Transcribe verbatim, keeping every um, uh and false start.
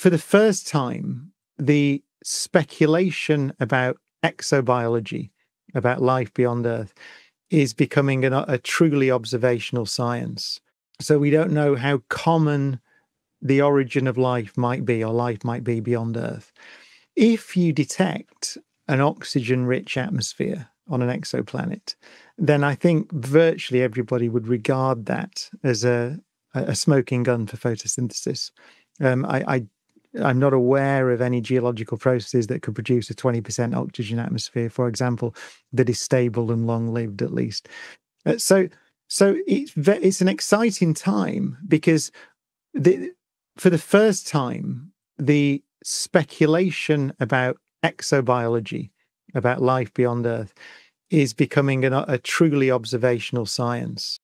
for the first time, the speculation about exobiology, about life beyond Earth, is becoming an, a truly observational science. So we don't know how common the origin of life might be, or life might be beyond Earth. If you detect an oxygen-rich atmosphere on an exoplanet, then I think virtually everybody would regard that as a, a smoking gun for photosynthesis. Um, I, I, I'm not aware of any geological processes that could produce a twenty percent oxygen atmosphere, for example, that is stable and long-lived at least. Uh, so so it's, it's an exciting time because the, for the first time, the speculation about exobiology, about life beyond Earth, is becoming an, a truly observational science.